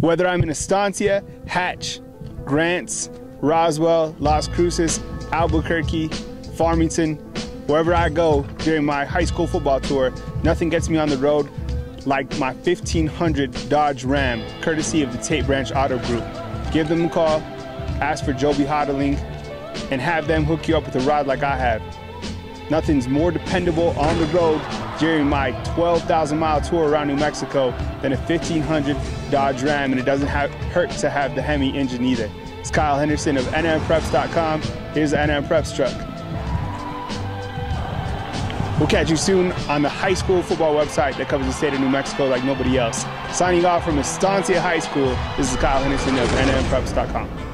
Whether I'm in Estancia, Hatch, Grants, Roswell, Las Cruces, Albuquerque, Farmington, wherever I go during my high school football tour, nothing gets me on the road like my 1500 Dodge Ram, courtesy of the Tate Branch Auto Group. Give them a call, ask for Joby Hoddling, and have them hook you up with a ride like I have. Nothing's more dependable on the road during my 12,000 mile tour around New Mexico than a 1500 Dodge Ram, and it doesn't hurt to have the Hemi engine either. It's Kyle Henderson of NMPreps.com. Here's the NM Preps truck. We'll catch you soon on the high school football website that covers the state of New Mexico like nobody else. Signing off from Estancia High School, this is Kyle Henderson of NMPreps.com.